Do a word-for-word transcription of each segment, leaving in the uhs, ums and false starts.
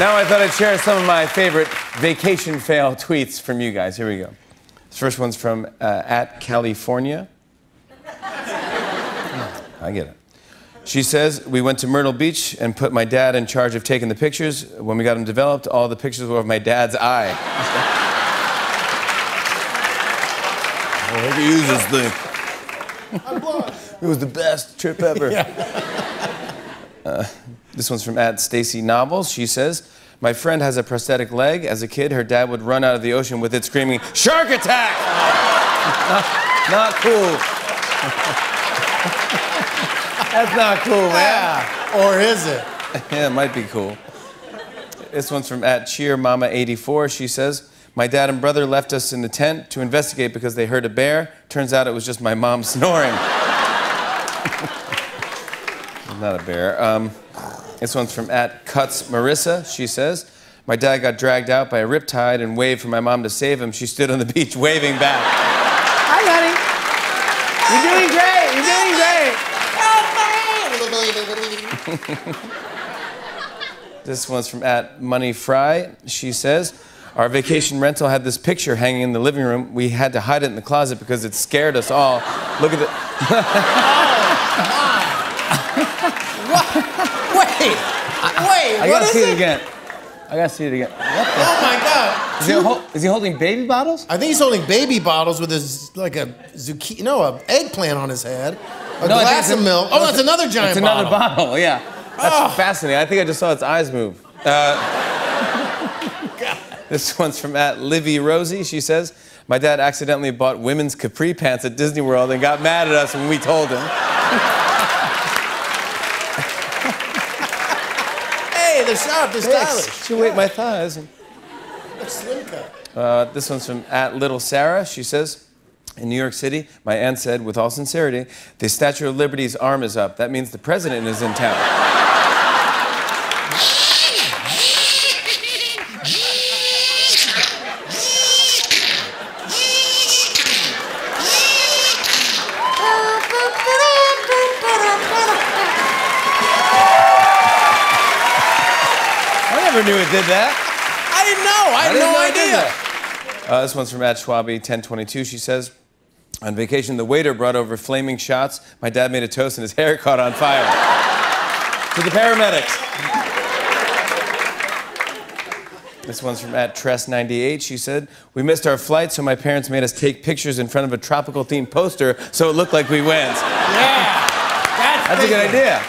Now I thought I'd share some of my favorite vacation fail tweets from you guys. Here we go. This first one's from uh, at California. Oh, I get it. She says, we went to Myrtle Beach and put my dad in charge of taking the pictures. When we got them developed, all the pictures were of my dad's eye. I hope he uses thing. I'm blind. It was the best trip ever. Yeah. uh, this one's from at Stacy Novels. She says, my friend has a prosthetic leg. As a kid, her dad would run out of the ocean with it screaming, shark attack! not, not cool. That's not cool, man. Yeah. Or is it? Yeah, it might be cool. This one's from at Cheer Mama eighty-four. She says, my dad and brother left us in the tent to investigate because they heard a bear. Turns out it was just my mom snoring. Not a bear. Um, this one's from at Cuts Marissa. She says, my dad got dragged out by a riptide and waved for my mom to save him. She stood on the beach waving back. Hi, honey. You're doing great. You're doing great. This one's from at Money Fry. She says, our vacation rental had this picture hanging in the living room. We had to hide it in the closet because it scared us all. Look at the... What? Wait, wait, I, I what is it? I gotta see it again. I gotta see it again. What the? Oh my God! Is he, hol is he holding baby bottles? I think he's holding baby bottles with his like a zucchini, no, a eggplant on his head, a no, glass of milk. Oh, that's no, another giant. It's bottle. Another bottle. Yeah, that's oh. fascinating. I think I just saw its eyes move. Uh, God. This one's from at Livy Rosie. She says, my dad accidentally bought women's capri pants at Disney World and got mad at us when we told him. They're sharp, they're stylish. She weighed my thighs. And... slim cut. Uh, this one's from at Little Sarah. She says, in New York City, my aunt said, with all sincerity, the Statue of Liberty's arm is up. That means the president is in town. I never knew it did that. I didn't know. I had no idea. Uh, this one's from at Schwabi ten twenty-two. She says, on vacation, the waiter brought over flaming shots. My dad made a toast and his hair caught on fire. To the paramedics. This one's from at Tress ninety-eight. She said, we missed our flight, so my parents made us take pictures in front of a tropical-themed poster so it looked like we went. Yeah. That's, that's a good idea.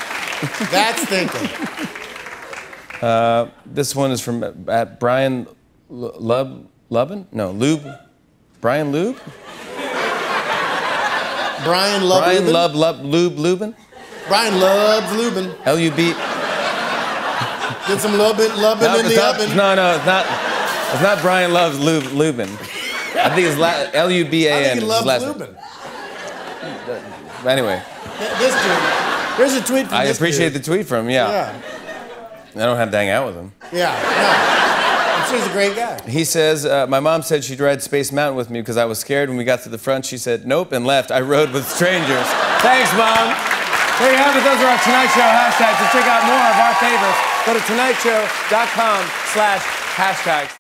That's thinking. Uh, this one is from at Brian Lub Lubin? No, Lube. Brian Lube? Brian Lub Brian Lubin? Lub Lub Lube Lubin? Brian Lubs Lubin. L U B. Get some Lubin, Lubin no, in the not, oven. No, no, it's not. It's not Brian Loves Lube, Lubin. I think it's L U B A N. I think he loves Lubin. Anyway. This dude. There's a tweet from I this appreciate dude. the tweet from him, yeah. yeah. I don't have to hang out with him. Yeah, no. I'm sure he's a great guy. He says, uh, my mom said she'd ride Space Mountain with me because I was scared. When we got to the front, she said, nope, and left. I rode with strangers. Thanks, Mom. There you have it. Those are our Tonight Show hashtags. To check out more of our favorites, go to tonightshow.com slash hashtags.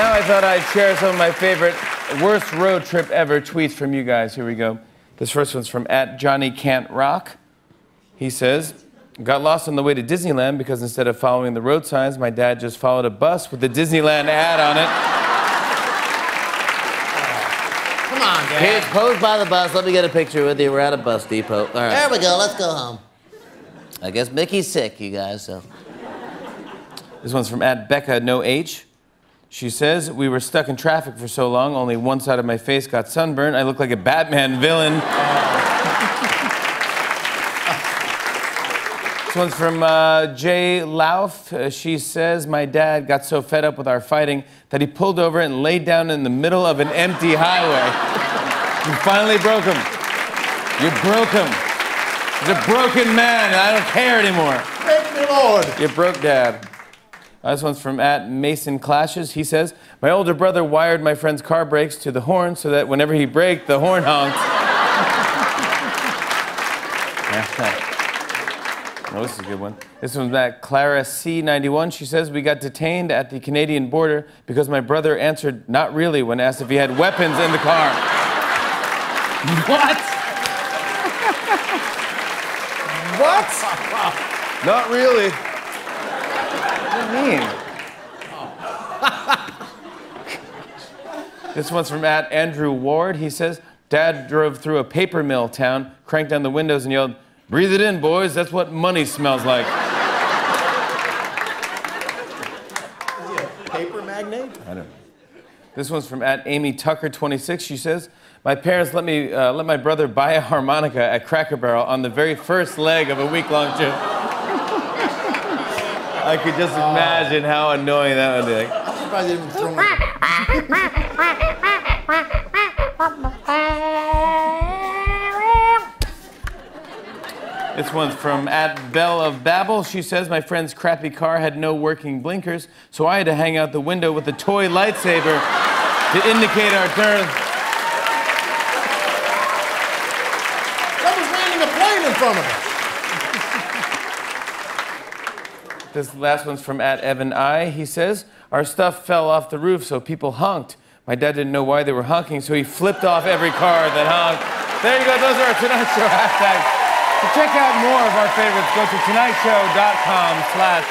Now I thought I'd share some of my favorite worst road trip ever tweets from you guys. Here we go. This first one's from at Johnny Can't Rock. He says, got lost on the way to Disneyland because instead of following the road signs, my dad just followed a bus with the Disneyland ad on it. Oh, come on, Dad. Here's posed by the bus. Let me get a picture with you. We're at a bus depot. All right. There we go. Let's go home. I guess Mickey's sick, you guys, so. This one's from at Becca No H. She says, we were stuck in traffic for so long, only one side of my face got sunburned. I look like a Batman villain. Oh. This one's from uh, Jay Lauf. Uh, she says, my dad got so fed up with our fighting that he pulled over and laid down in the middle of an empty highway. You finally broke him. You broke him. He's a broken man, and I don't care anymore. Thank you, Lord. You broke Dad. Uh, this one's from at Mason Clashes. He says, my older brother wired my friend's car brakes to the horn so that whenever he braked, the horn honked. Oh, this is a good one. This one's back. Clara C ninety-one. She says, we got detained at the Canadian border because my brother answered not really when asked if he had weapons in the car. What? What? Not really. What do you mean? This one's from at Andrew Ward. He says, Dad drove through a paper mill town, cranked down the windows and yelled, breathe it in, boys. That's what money smells like. Is he a paper magnate? I don't know. This one's from at Amy Tucker twenty-six. She says, my parents let me uh, let my brother buy a harmonica at Cracker Barrel on the very first leg of a week-long trip. I could just imagine how annoying that would be. Like, probably didn't throw This one's from at Belle of Babel. She says, my friend's crappy car had no working blinkers, so I had to hang out the window with a toy lightsaber to indicate our turn. Someone's landing a plane in front of us. This last one's from at Evan I. He says, our stuff fell off the roof, so people honked. My dad didn't know why they were honking, so he flipped off every car that honked. There you go. Those are our Tonight Show hashtags. To check out more of our favorites, go to tonight show dot com slash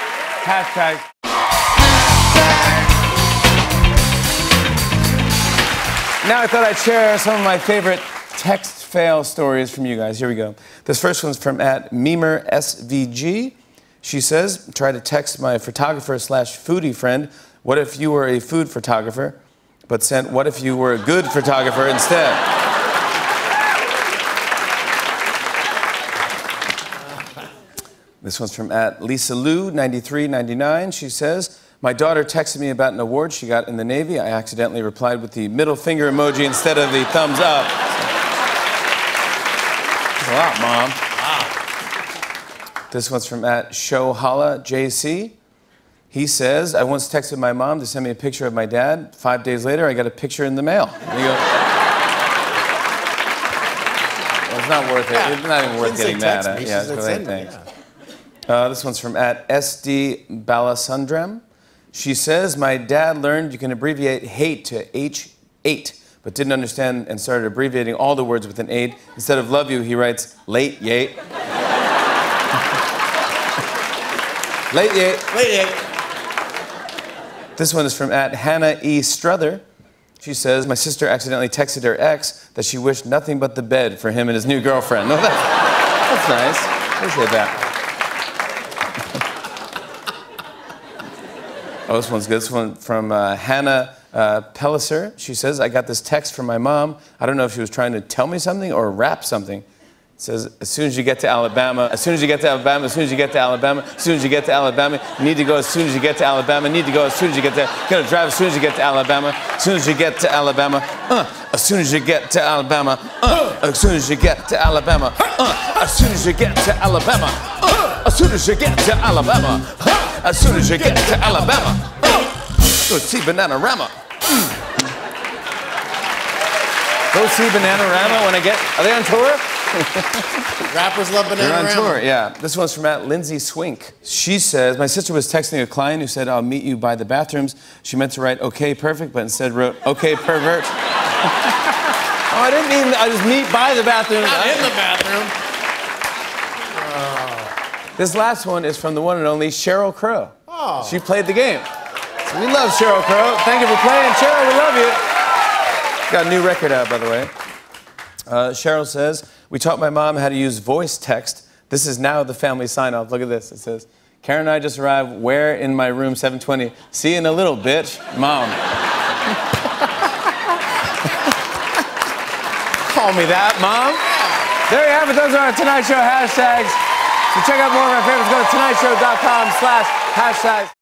hashtag. Now I thought I'd share some of my favorite text fail stories from you guys. Here we go. This first one's from at Memer S V G. She says, try to text my photographer slash foodie friend, what if you were a food photographer, but sent what if you were a good photographer instead. This one's from at Lisa Lou, ninety-three ninety-nine. She says, my daughter texted me about an award she got in the Navy. I accidentally replied with the middle finger emoji instead of the thumbs up. That's a lot, Mom. Wow. This one's from at Shohala J C. He says, I once texted my mom to send me a picture of my dad. Five days later, I got a picture in the mail. And you go, well, it's not worth it. Yeah. It's not even worth getting mad at. Yeah, that's what I think. Yeah. Uh, this one's from at S D Balasundram. She says, my dad learned you can abbreviate hate to H eight, but didn't understand and started abbreviating all the words with an eight. Instead of love you, he writes, late yate. Late yate. Late yate. This one is from at Hannah E. Struther. She says, my sister accidentally texted her ex that she wished nothing but the bed for him and his new girlfriend. No, that's, that's nice. I appreciate that. Oh, this one's good. This one from uh, Hannah uh, Pelliser. She says, I got this text from my mom. I don't know if she was trying to tell me something or rap something. It says, as soon as you get to Alabama, as soon as you get to Alabama, as soon as you get to Alabama, as soon as you get to Alabama, you need to go as soon as you get to Alabama, need to go as soon as you get to, gonna drive as soon as you get to Alabama, as soon as you get to Alabama, uh, as soon as you get to Alabama, uh, as soon as you get to Alabama, uh, as soon as you get to Alabama, uh, as soon as you get to Alabama, uh, as soon as you get to Alabama, go see Bananarama. Go see Bananarama when I get. Are they on tour? Rappers love Bananarama. They're on tour, yeah. This one's from at Lindsay Swink. She says, my sister was texting a client who said, I'll meet you by the bathrooms. She meant to write, okay, perfect, but instead wrote, okay, pervert. Oh, I didn't mean, I just meet by the bathroom. Not in the bathroom. This last one is from the one and only Sheryl Crow. Oh. She played the game. So we love Sheryl Crow. Thank you for playing. Sheryl, we love you. Got a new record out, by the way. Uh, Sheryl says, we taught my mom how to use voice text. This is now the family sign-off. Look at this. It says, Karen and I just arrived. Where in my room, seven twenty? See you in a little, bitch. Mom. Call me that, Mom. There you have it. Those are our Tonight Show hashtags. So check out more of our favorites. Go to tonight show dot com slash hashtags.